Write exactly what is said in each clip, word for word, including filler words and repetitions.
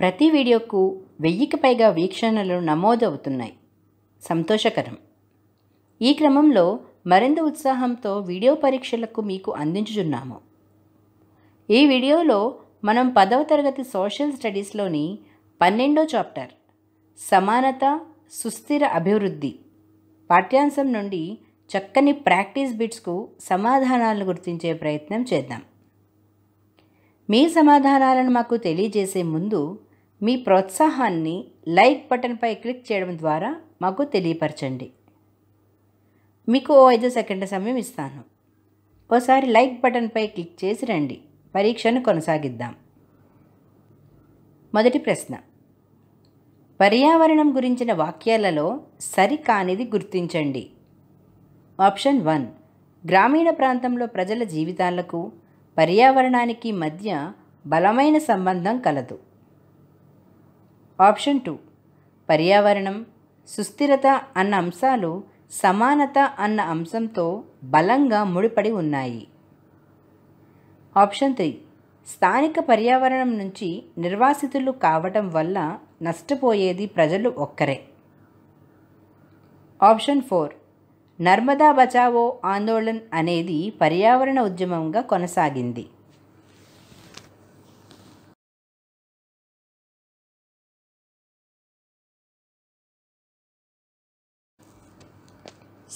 ప్రతి వీడియోకు వెయ్యికి పైగా వీక్షణలు నమోదవుతున్నాయి. సంతోషకరం. ఈ క్రమంలో మరింత ఉత్సాహంతో వీడియో పరీక్షలకు మీకు అందించుచున్నాము. ఈ వీడియోలో మనం పదవ తరగతి సోషల్ స్టడీస్లోని పన్నెండో చాప్టర్ సమానత సుస్థిర అభివృద్ధి పాఠ్యాంశం నుండి చక్కని ప్రాక్టీస్ బిట్స్కు సమాధానాలను గుర్తించే ప్రయత్నం చేద్దాం. మీ సమాధానాలను మాకు తెలియజేసే ముందు మీ ప్రోత్సాహాన్ని లైక్ బటన్పై క్లిక్ చేయడం ద్వారా మాకు తెలియపరచండి. మీకు ఓ ఐదు సెకండ్ల సమయం ఇస్తాను. ఓసారి లైక్ బటన్పై క్లిక్ చేసి రండి. పరీక్షను కొనసాగిద్దాం. మొదటి ప్రశ్న, పర్యావరణం గురించిన వాక్యాలలో సరికానిది గుర్తించండి. ఆప్షన్ వన్, గ్రామీణ ప్రాంతంలో ప్రజల జీవితాలకు పర్యావరణానికి మధ్య బలమైన సంబంధం కలదు. ఆప్షన్ టూ, పర్యావరణం సుస్థిరత అన్న అంశాలు సమానత అన్న అంశంతో బలంగా ముడిపడి ఉన్నాయి. ఆప్షన్ త్రీ, స్థానిక పర్యావరణం నుంచి నిర్వాసితులు కావటం వల్ల నష్టపోయేది ప్రజలు ఒక్కరే. ఆప్షన్ ఫోర్, నర్మదా బచావో ఆందోళన్ అనేది పర్యావరణ ఉద్యమంగా కొనసాగింది.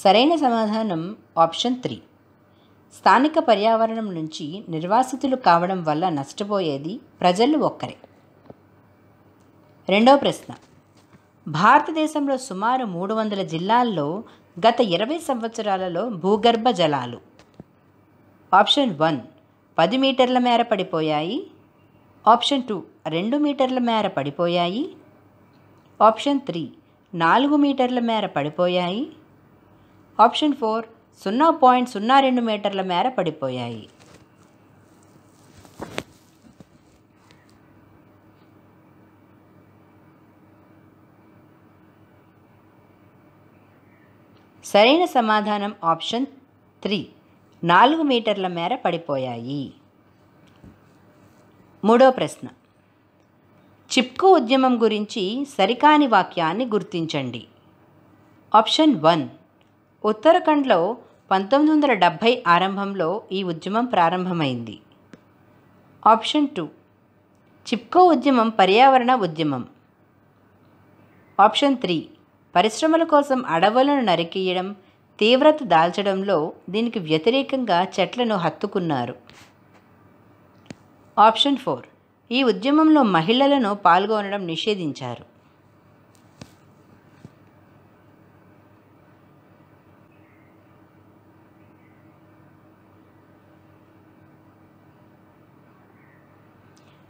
సరైన సమాధానం ఆప్షన్ త్రీ, స్థానిక పర్యావరణం నుంచి నిర్వాసితులు కావడం వల్ల నష్టపోయేది ప్రజలు ఒక్కరే. రెండవ ప్రశ్న, భారతదేశంలో సుమారు మూడు వందల జిల్లాల్లో గత ఇరవై సంవత్సరాలలో భూగర్భ జలాలు. ఆప్షన్ వన్, పది మీటర్ల మేర పడిపోయాయి. ఆప్షన్ టూ, రెండు మీటర్ల మేర పడిపోయాయి. ఆప్షన్ త్రీ, నాలుగు మీటర్ల మేర పడిపోయాయి. ఆప్షన్ ఫోర్, సున్నా పాయింట్ సున్నా రెండు మీటర్ల మేర పడిపోయాయి. సరైన సమాధానం ఆప్షన్ త్రీ, నాలుగు మీటర్ల మేర పడిపోయాయి. మూడో ప్రశ్న, చిప్కో ఉద్యమం గురించి సరికాని వాక్యాన్ని గుర్తించండి. ఆప్షన్ వన్, ఉత్తరాఖండ్లో పంతొమ్మిది వందల డెబ్భై ఆరంభంలో ఈ ఉద్యమం ప్రారంభమైంది. ఆప్షన్ టూ, చిప్కో ఉద్యమం పర్యావరణ ఉద్యమం. ఆప్షన్ త్రీ, పరిశ్రమల కోసం అడవులను నరికేయడం తీవ్రత దాల్చడంలో దీనికి వ్యతిరేకంగా చెట్లను హత్తుకున్నారు. ఆప్షన్ ఫోర్, ఈ ఉద్యమంలో మహిళలను పాల్గొనడం నిషేధించారు.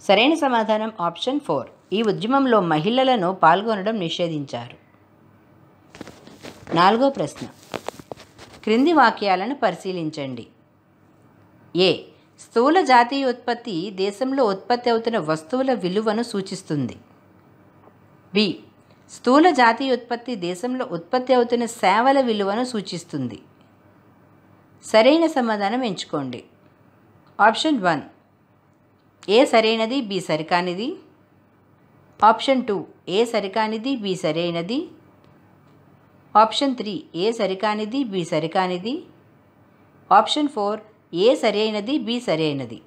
సరైన సమాధానం ఆప్షన్ ఫోర్, ఈ ఉద్యమంలో మహిళలను పాల్గొనడం నిషేధించారు. నాలుగో ప్రశ్న, క్రింది వాక్యాలను పరిశీలించండి. ఏ, స్థూల జాతీయ ఉత్పత్తి దేశంలో ఉత్పత్తి అవుతున్న వస్తువుల విలువను సూచిస్తుంది. బి, స్థూల జాతీయ ఉత్పత్తి దేశంలో ఉత్పత్తి అవుతున్న సేవల విలువను సూచిస్తుంది. సరైన సమాధానం ఎంచుకోండి. ఆప్షన్ వన్, ఏ సరైనది, బి సరికానిది. ఆప్షన్ టూ, ఏ సరికానిది, బి సరైనది. ఆప్షన్ త్రీ, ఏ సరికానిది, బి సరికానిది. ఆప్షన్ ఫోర్, ఏ సరైనది, బి సరైనది.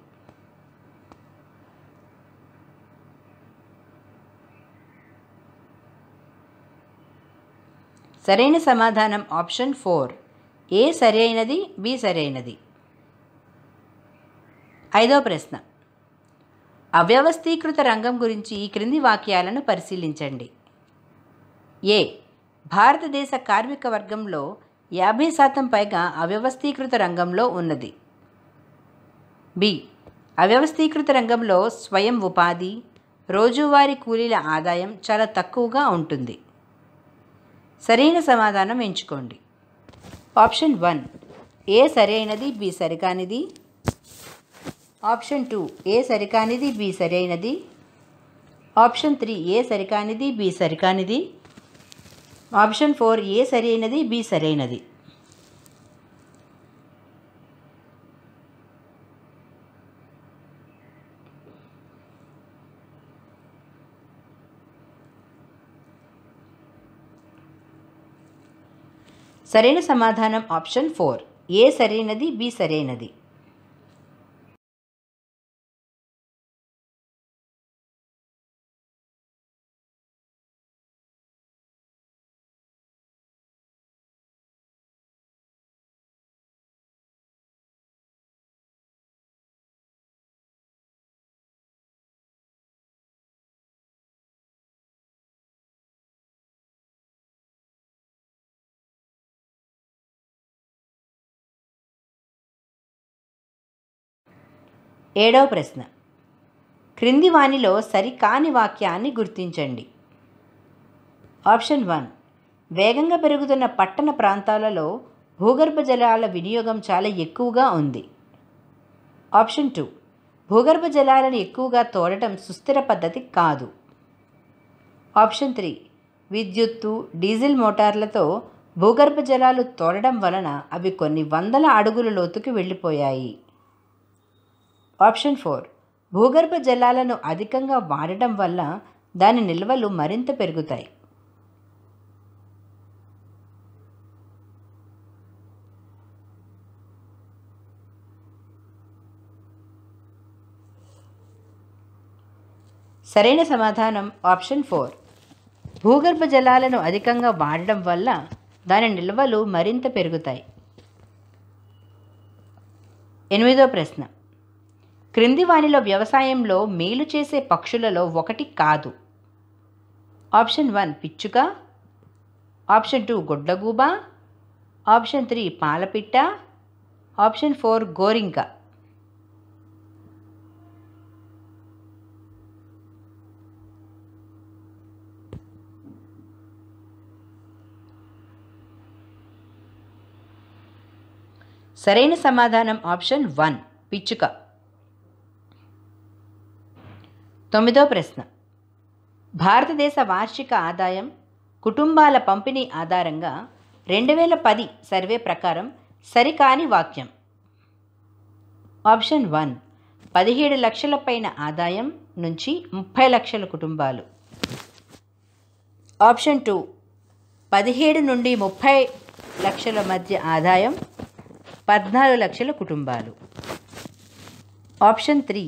సరైన సమాధానం ఆప్షన్ ఫోర్, ఏ సరైనది, బి సరైనది. ఐదో ప్రశ్న, అవ్యవస్థీకృత రంగం గురించి ఈ క్రింది వాక్యాలను పరిశీలించండి. ఏ, భారతదేశ కార్మిక వర్గంలో యాభై శాతం పైగా అవ్యవస్థీకృత రంగంలో ఉన్నది. బి, అవ్యవస్థీకృత రంగంలో స్వయం ఉపాధి రోజువారీ కూలీల ఆదాయం చాలా తక్కువగా ఉంటుంది. సరైన సమాధానం ఎంచుకోండి. ఆప్షన్ వన్, ఏ సరైనది, బి సరికానిది. ఆప్షన్ టూ, ఏ సరికానిది, బి సరైనది. ఆప్షన్ త్రీ, ఏ సరికానిది, బి సరికానిది. ఆప్షన్ ఫోర్, ఏ సరైనది, బి సరైనది. సరైన సమాధానం ఆప్షన్ ఫోర్. ఏ సరైనది, బి సరైనది. ఏడవ ప్రశ్న. క్రింది వానిలో సరికాని వాక్యాన్ని గుర్తించండి. ఆప్షన్ వన్, వేగంగా పెరుగుతున్న పట్టణ ప్రాంతాలలో భూగర్భ జలాల వినియోగం చాలా ఎక్కువగా ఉంది. ఆప్షన్ టూ, భూగర్భ జలాలను ఎక్కువగా తోడటం సుస్థిర పద్ధతి కాదు. ఆప్షన్ త్రీ, విద్యుత్తు డీజిల్ మోటార్లతో భూగర్భ జలాలు తోడడం వలన అవి కొన్ని వందల అడుగుల లోతుకి వెళ్ళిపోయాయి. ఆప్షన్ ఫోర్, భూగర్భ జలాలను అధికంగా వాడటం వల్ల దాని నిల్వలు మరింత పెరుగుతాయి. సరైన సమాధానం ఆప్షన్ ఫోర్. భూగర్భ జలాలను అధికంగా వాడడం వల్ల దాని నిల్వలు మరింత పెరుగుతాయి. ఎనిమిదో ప్రశ్న. క్రింది వానిలో వ్యవసాయంలో మేలు చేసే పక్షులలో ఒకటి కాదు. ఆప్షన్ వన్, పిచ్చుక. ఆప్షన్ టూ, గొడ్డగూబ. ఆప్షన్ త్రీ, పాలపిట్ట. ఆప్షన్ ఫోర్, గోరింక. సరైన సమాధానం ఆప్షన్ వన్, పిచ్చుక. తొమ్మిదో ప్రశ్న. భారతదేశ వార్షిక ఆదాయం కుటుంబాల పంపిణీ ఆధారంగా రెండు వేల పది సర్వే ప్రకారం సరికాని వాక్యం. ఆప్షన్ వన్, పదిహేడు లక్షల పైన ఆదాయం నుంచి ముప్పై లక్షల కుటుంబాలు. ఆప్షన్ టూ, పదిహేడు నుండి ముప్పై లక్షల మధ్య ఆదాయం పద్నాలుగు లక్షల కుటుంబాలు. ఆప్షన్ త్రీ,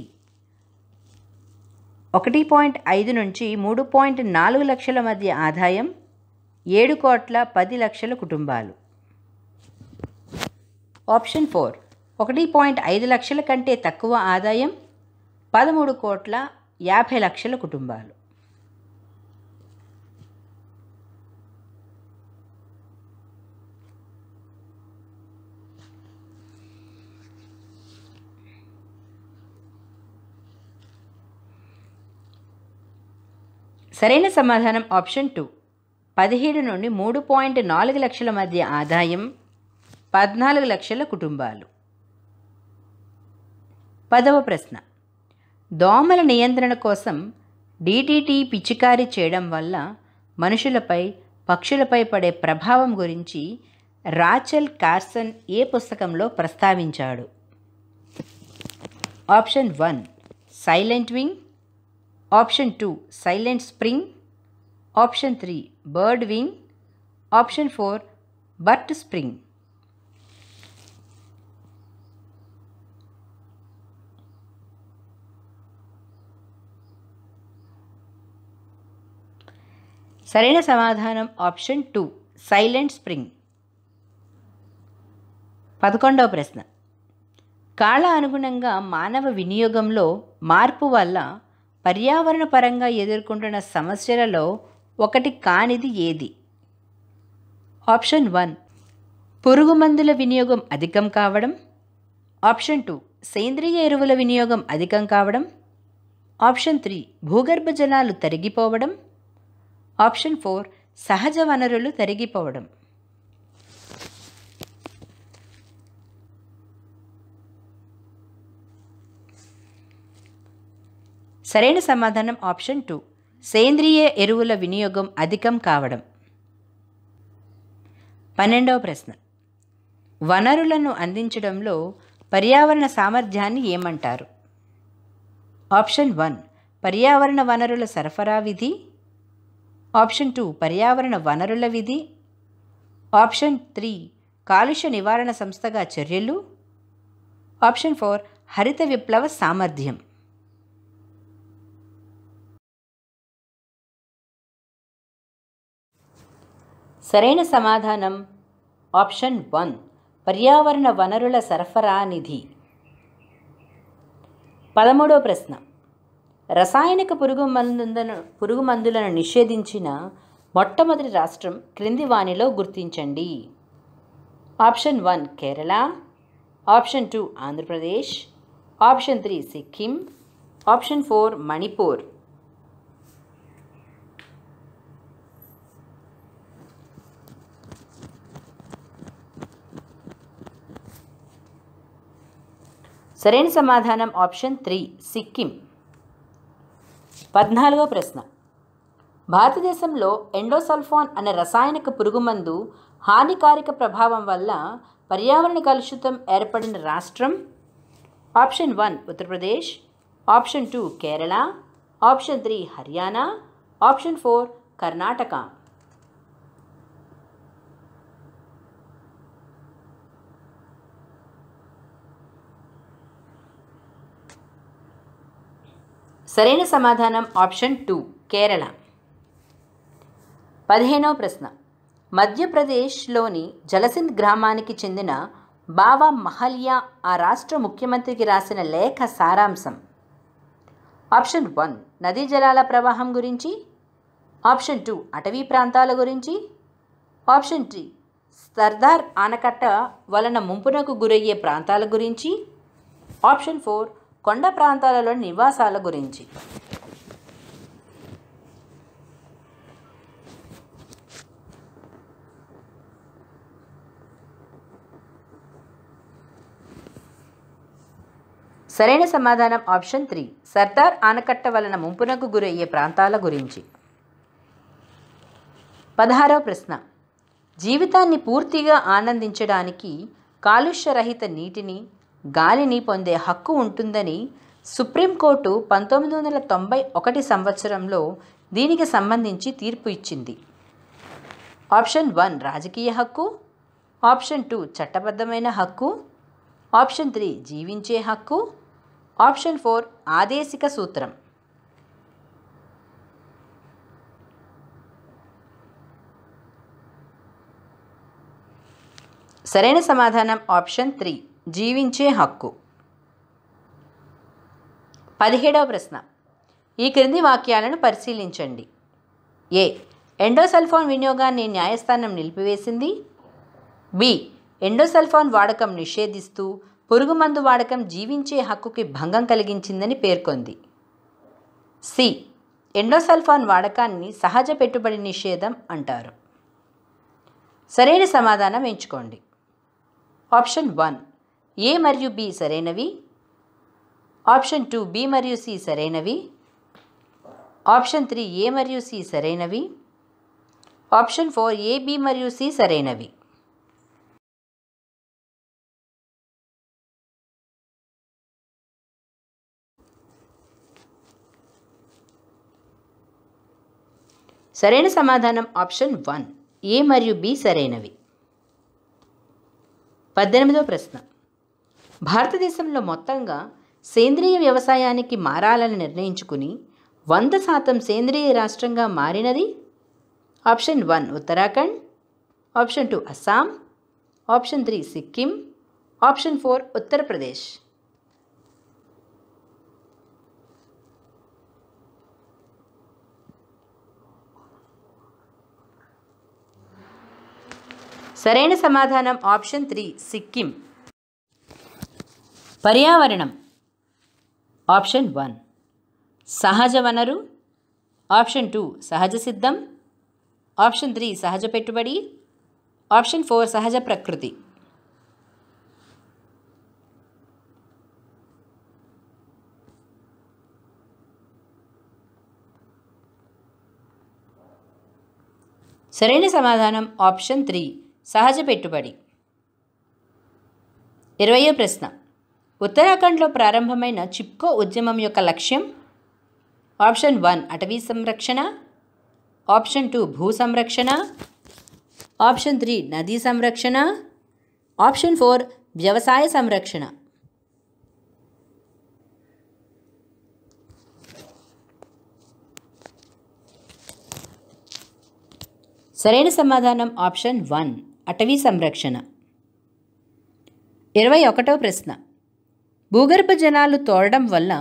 ఒకటి పాయింట్ ఐదు నుంచి మూడు పాయింట్ నాలుగు లక్షల మధ్య ఆదాయం ఏడు కోట్ల పది లక్షల కుటుంబాలు. ఆప్షన్ ఫోర్, ఒకటి పాయింట్ ఐదు లక్షల కంటే తక్కువ ఆదాయం పదమూడు కోట్ల యాభై లక్షల కుటుంబాలు. సరైన సమాధానం ఆప్షన్ టూ, పదిహేడు నుండి మూడు పాయింట్ నాలుగు లక్షల మధ్య ఆదాయం పద్నాలుగు లక్షల కుటుంబాలు. పదవ ప్రశ్న. దోమల నియంత్రణ కోసం డీటీటీ పిచికారీ చేయడం వల్ల మనుషులపై పక్షులపై పడే ప్రభావం గురించి రాచెల్ కార్సన్ ఏ పుస్తకంలో ప్రస్తావించాడు? Option one, silent wing. Option two, silent spring. Option three, bird wing. Option four, bird spring. సరైన సమాధానం ఆప్షన్ టూ, సైలెంట్ స్ప్రింగ్. పదకొండవ ప్రశ్న. కాల అనుగుణంగా మానవ వినియోగంలో మార్పు వల్ల పర్యావరణ పరంగా ఎదుర్కొంటున్న సమస్యలలో ఒకటి కానిది ఏది? ఆప్షన్ వన్, పురుగు మందుల వినియోగం అధికం కావడం. ఆప్షన్ టూ, సేంద్రియ ఎరువుల వినియోగం అధికం కావడం. ఆప్షన్ త్రీ, భూగర్భ జలాలు తరిగిపోవడం. ఆప్షన్ ఫోర్, సహజ వనరులు తరిగిపోవడం. సరైన సమాధానం ఆప్షన్ టూ, సేంద్రియ ఎరువుల వినియోగం అధికం కావడం. పన్నెండవ ప్రశ్న. వనరులను అందించడంలో పర్యావరణ సామర్థ్యాన్ని ఏమంటారు? ఆప్షన్ వన్, పర్యావరణ వనరుల సరఫరా విధి. ఆప్షన్ టూ, పర్యావరణ వనరుల విధి. ఆప్షన్ త్రీ కాలుష్య నివారణ సంస్థగా చర్యలు. ఆప్షన్ ఫోర్ హరిత విప్లవ సామర్థ్యం. సరైన సమాధానం ఆప్షన్ వన్ పర్యావరణ వనరుల సరఫరా నిధి. పదమూడవ ప్రశ్న రసాయనిక పురుగు మందులను పురుగు మందులను నిషేధించిన మొట్టమొదటి రాష్ట్రం క్రింది వానిలో గుర్తించండి. Option one Kerala, option two Andhra Pradesh, option three Sikkim, option four Manipur. సరైన సమాధానం ఆప్షన్ త్రీ సిక్కిం. పద్నాలుగో ప్రశ్న భారతదేశంలో ఎండోసల్ఫాన్ అనే రసాయనిక పురుగుమందు హానికారక ప్రభావం వల్ల పర్యావరణ కలుషితం ఏర్పడిన రాష్ట్రం. Option one Uttar Pradesh, option two Kerala, option three Haryana, option four Karnataka. సరైన సమాధానం ఆప్షన్ టూ కేరళ. పదిహేనవ ప్రశ్న మధ్యప్రదేశ్లోని జలసింధ్ గ్రామానికి చెందిన బాబా మహలియా ఆ రాష్ట్ర ముఖ్యమంత్రికి రాసిన లేఖ సారాంశం. ఆప్షన్ వన్ నదీ జలాల ప్రవాహం గురించి, ఆప్షన్ టూ అటవీ ప్రాంతాల గురించి, ఆప్షన్ త్రీ సర్దార్ ఆనకట్ట వలన ముంపునకు గురయ్యే ప్రాంతాల గురించి, ఆప్షన్ ఫోర్ కొండ ప్రాంతాలలో నివాసాల గురించి. సరైన సమాధానం ఆప్షన్ త్రీ సర్దార్ ఆనకట్ట వలన ముంపునకు గురయ్యే ప్రాంతాల గురించి. పదహారవ ప్రశ్న జీవితాన్ని పూర్తిగా ఆనందించడానికి కాలుష్యరహిత నీటిని గాలిని పొందే హక్కు ఉంటుందని సుప్రీంకోర్టు పంతొమ్మిది వందల తొంభై ఒకటి సంవత్సరంలో దీనికి సంబంధించి తీర్పు ఇచ్చింది. ఆప్షన్ వన్ రాజకీయ హక్కు, ఆప్షన్ టూ చట్టబద్ధమైన హక్కు, ఆప్షన్ త్రీ జీవించే హక్కు, ఆప్షన్ ఫోర్ ఆదేశిక సూత్రం. సరైన సమాధానం ఆప్షన్ త్రీ జీవించే హక్కు. పదిహేడవ ప్రశ్న ఈ క్రింది వాక్యాలను పరిశీలించండి. ఏ ఎండోసల్ఫాన్ వినియోగాన్ని న్యాయస్థానం నిలిపివేసింది. బి ఎండోసల్ఫాన్ వాడకం నిషేధిస్తూ పురుగుమందు వాడకం జీవించే హక్కుకి భంగం కలిగించిందని పేర్కొంది. సి ఎండోసల్ఫాన్ వాడకాన్ని సహజ పెట్టుబడి నిషేధం అంటారు. సరైన సమాధానం ఎంచుకోండి. ఆప్షన్ వన్ ఏ మరియు బి సరైనవి, ఆప్షన్ టూ బి మరియు సి సరైనవి, ఆప్షన్ త్రీ ఏ మరియు సి సరైనవి, ఆప్షన్ ఫోర్ ఏ బి మరియు సి సరైనవి. సరైన సమాధానం ఆప్షన్ వన్ ఏ మరియు బి సరైనవి. పద్దెనిమిదవ ప్రశ్న భారతదేశంలో మొత్తంగా సేంద్రియ వ్యవసాయానికి మారాలని నిర్ణయించుకుని వంద శాతం సేంద్రియ రాష్ట్రంగా మారినది. Option one Uttarakhand, option two Assam, option three Sikkim, option four Uttar Pradesh. సరైన సమాధానం ఆప్షన్ త్రీ సిక్కిం. పర్యావరణం ఆప్షన్ వన్ సహజ వనరు, ఆప్షన్ టూ సహజ సిద్ధం, ఆప్షన్ త్రీ సహజ పెట్టుబడి, ఆప్షన్ ఫోర్ సహజ ప్రకృతి. సరైన సమాధానం ఆప్షన్ త్రీ సహజ పెట్టుబడి. ఇరవయో ప్రశ్న ఉత్తరాఖండ్లో ప్రారంభమైన చిప్కో ఉద్యమం యొక్క లక్ష్యం. ఆప్షన్ వన్ అటవీ సంరక్షణ, ఆప్షన్ టూ భూ సంరక్షణ, Option three, Nadi Samrakshana. Option four, Vyavasaya Samrakshana. Saraina Samadhanam Option one, Atavi Samrakshana. ఇరవై ఒకటవ ప్రశ్న. భూగర్భ జలాలు తోడడం వల్ల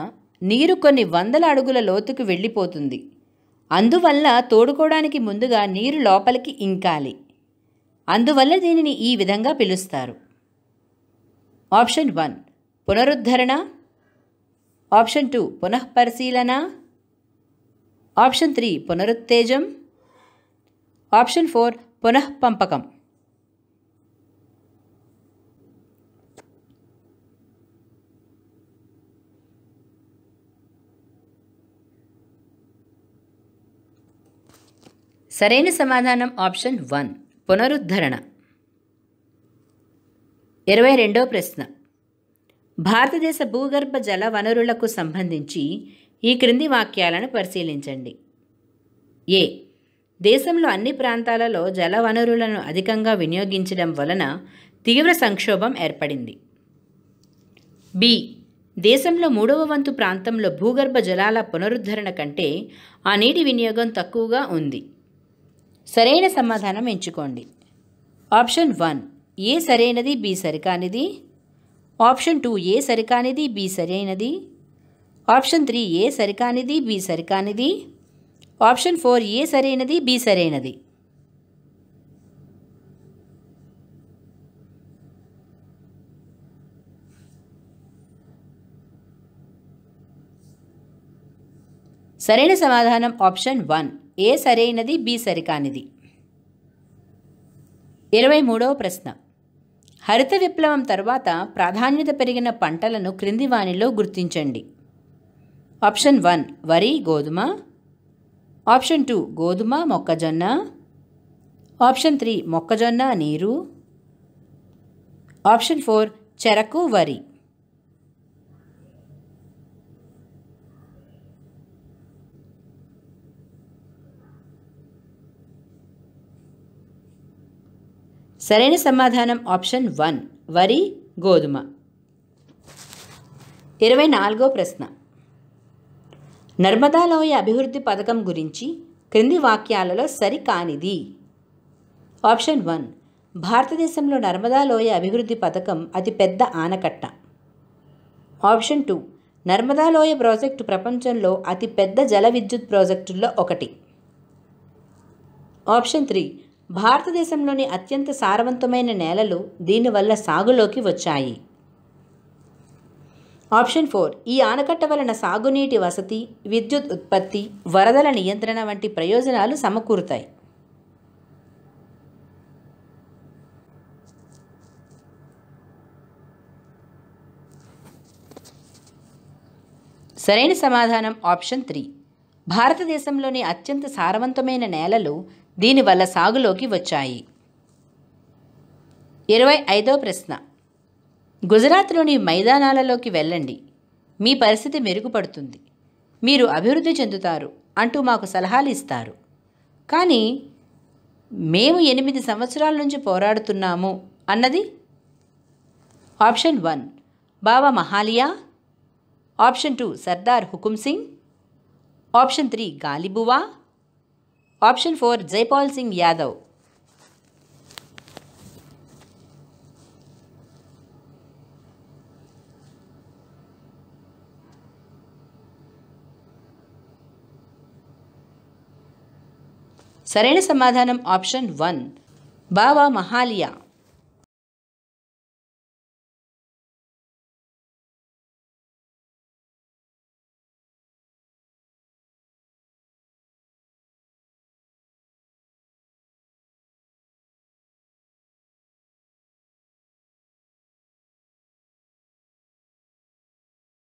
నీరు కొన్ని వందల అడుగుల లోతుకు వెళ్ళిపోతుంది. అందువల్ల తోడుకోవడానికి ముందుగా నీరు లోపలికి ఇంకాలి. అందువల్ల దీనిని ఈ విధంగా పిలుస్తారు. ఆప్షన్ వన్, పునరుద్ధరణ. ఆప్షన్ టూ, పునఃపరిశీలన. ఆప్షన్ త్రీ, పునరుత్తేజం. ఆప్షన్ ఫోర్, పునఃపంపకం. సరైన సమాధానం ఆప్షన్ వన్, పునరుద్ధరణ. ఇరవై రెండవ ప్రశ్న. భారతదేశ భూగర్భ జల వనరులకు సంబంధించి ఈ క్రింది వాక్యాలను పరిశీలించండి. ఏ, దేశంలో అన్ని ప్రాంతాలలో జల వనరులను అధికంగా వినియోగించడం వలన తీవ్ర సంక్షోభం ఏర్పడింది. బి, దేశంలో మూడవ వంతు ప్రాంతంలో భూగర్భ జలాల పునరుద్ధరణ కంటే ఆ నీటి వినియోగం తక్కువగా ఉంది. సరైన సమాధానం ఎంచుకోండి. ఆప్షన్ వన్, ఏ సరైనది, బి సరికానిది. ఆప్షన్ టూ, ఏ సరికానిది, బి సరైనది. ఆప్షన్ త్రీ, ఏ సరికానిది, బి సరికానిది. ఆప్షన్ ఫోర్, ఏ సరైనది, బి సరైనది. సరైన సమాధానం ఆప్షన్ వన్, ఏ సరైనది, బి సరికానిది. ఇరవై మూడవ ప్రశ్న. హరిత విప్లవం తర్వాత ప్రాధాన్యత పెరిగిన పంటలను క్రింది వానిలో గుర్తించండి. ఆప్షన్ వన్, వరి గోధుమ. ఆప్షన్ టూ, గోధుమ మొక్కజొన్న. ఆప్షన్ త్రీ, మొక్కజొన్న నీరు. ఆప్షన్ ఫోర్, చెరకు వరి. సరైన సమాధానం ఆప్షన్ వన్, వరి గోధుమ. ఇరవై నాలుగో ప్రశ్న. నర్మదాలోయ అభివృద్ధి పథకం గురించి క్రింది వాక్యాలలో సరికానిది. ఆప్షన్ వన్, భారతదేశంలో నర్మదాలోయ అభివృద్ధి పథకం అతి పెద్ద ఆనకట్ట. ఆప్షన్ టూ, నర్మదాలోయ ప్రాజెక్టు ప్రపంచంలో అతి పెద్ద జల విద్యుత్ ప్రాజెక్టుల్లో ఒకటి. ఆప్షన్ త్రీ, భారతదేశంలోని అత్యంత సారవంతమైన నేలలు దీనివల్ల సాగులోకి వచ్చాయి. ఆప్షన్ ఫోర్, ఈ ఆనకట్ట వలన సాగునీటి వసతి, విద్యుత్ ఉత్పత్తి, వరదల నియంత్రణ వంటి ప్రయోజనాలు సమకూరుతాయి. సరైన సమాధానం ఆప్షన్ త్రీ, భారతదేశంలోని అత్యంత సారవంతమైన నేలలు దీనివల్ల సాగులోకి వచ్చాయి. ఇరవై ఐదో ప్రశ్న. గుజరాత్లోని మైదానాలలోకి వెళ్ళండి, మీ పరిస్థితి మెరుగుపడుతుంది, మీరు అభివృద్ధి చెందుతారు అంటూ మాకు సలహాలు ఇస్తారు. కానీ మేము ఎనిమిది సంవత్సరాల నుంచి పోరాడుతున్నాము అన్నది. Option one, Baba Mahaliya. Option two, Sardar Hukum Singh. Option three, గాలిబువా. Option four, Jaipal Singh Yadav. సరైన సమాధానం ఆప్షన్ వన్, బాబా మహాలియా.